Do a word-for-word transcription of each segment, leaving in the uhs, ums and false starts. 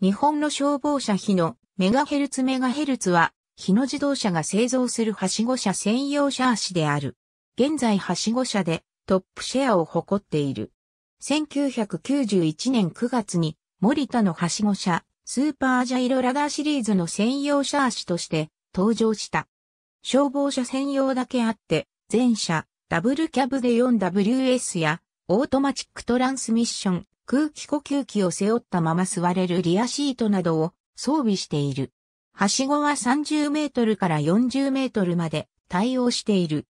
日本の消防車日野メガヘルツメガヘルツは、日野自動車が製造するはしご車専用車足である。現在はしご車でトップシェアを誇っている。せんきゅうひゃくきゅうじゅういちねんくがつに、森田のはしご車、スーパージャイロラダーシリーズの専用車足として登場した。消防車専用だけあって、全車、ダブルキャブで フォーダブリューエス や、オートマチックトランスミッション、空気呼吸器を背負ったまま座れるリアシートなどを装備している。はしごはさんじゅうメートルからよんじゅうメートルまで対応している。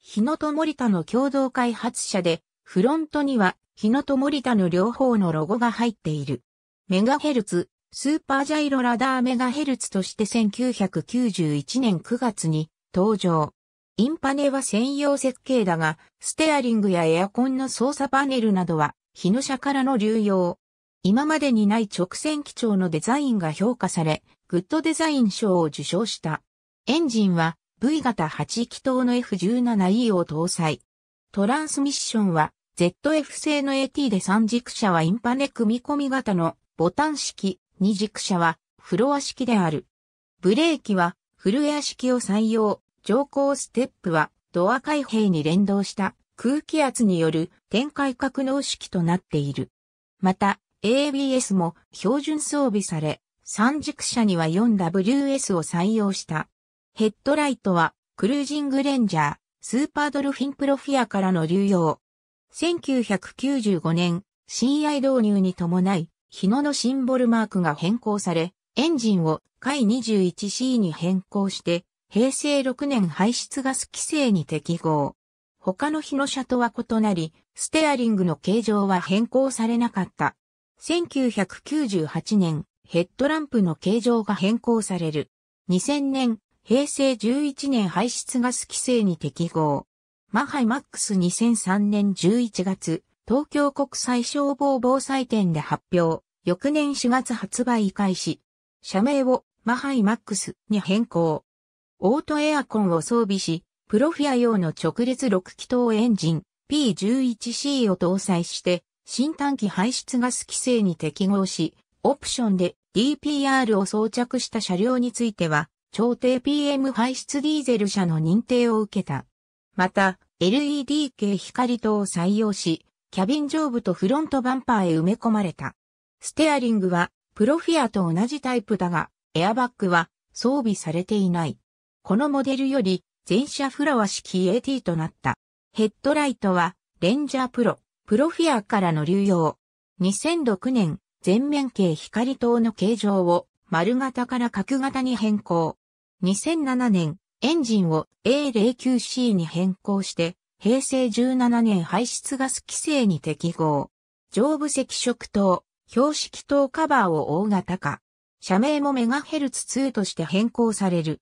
日野と森田の共同開発車で、フロントには日野と森田の両方のロゴが入っている。メガヘルツ、スーパージャイロラダーメガヘルツとしてせんきゅうひゃくきゅうじゅういちねんくがつに登場。インパネは専用設計だが、ステアリングやエアコンの操作パネルなどは、日野車からの流用。今までにない直線基調のデザインが評価され、グッドデザイン賞を受賞した。エンジンは ブイ 型はちきとうの エフじゅうななイー を搭載。トランスミッションは ゼットエフ 製の エーティー で三軸車はインパネ組み込み型のボタン式、二軸車はフロア式である。ブレーキはフルエア式を採用。乗降ステップはドア開閉に連動した空気圧による展開格納式となっている。また エービーエス も標準装備され、三軸車には フォーダブリューエス を採用した。ヘッドライトはクルージングレンジャー、スーパードルフィンプロフィアからの流用。せんきゅうひゃくきゅうじゅうごねん シーアイ 導入に伴い、日野のシンボルマークが変更され、エンジンをエフにじゅういちシー に変更して、へいせいろくねん排出ガス規制に適合。他の日野車とは異なり、ステアリングの形状は変更されなかった。せんきゅうひゃくきゅうじゅうはちねん、ヘッドランプの形状が変更される。にせんねん、へいせいじゅういちねん排出ガス規制に適合。エムエイチアイアイマックスにせんさんねんじゅういちがつ、東京国際消防防災展で発表。翌年しがつ発売開始。社名をエムエイチアイアイマックスに変更。オートエアコンを装備し、プロフィア用の直列ろくきとうエンジン ピーじゅういちシー を搭載して、新単気排出ガス規制に適合し、オプションで ディーピーアール を装着した車両については、調停 ピーエム 排出ディーゼル車の認定を受けた。また、エルイーディー 系光灯を採用し、キャビン上部とフロントバンパーへ埋め込まれた。ステアリングは、プロフィアと同じタイプだが、エアバッグは装備されていない。このモデルより全車フロア式 エーティー となった。ヘッドライトはレンジャープロ、プロフィアからの流用。にせんろくねん、前面系光灯の形状を丸型から角型に変更。にせんななねん、エンジンを エーゼロきゅうシー に変更して、へいせいじゅうななねん排出ガス規制に適合。上部赤色灯、標識灯カバーを大型化。社名もメガヘルツツーとして変更される。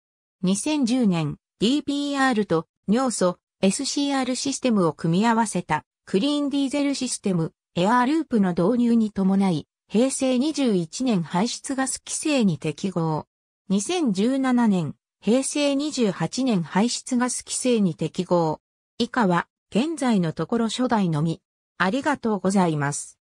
にせんじゅうねん、ディーピーアール と尿素 エスシーアール システムを組み合わせたクリーンディーゼルシステムエアーループの導入に伴い、へいせいにじゅういちねん排出ガス規制に適合。にせんじゅうななねん、へいせいにじゅうはちねん排出ガス規制に適合。以下は現在のところ初代のみ。ありがとうございます。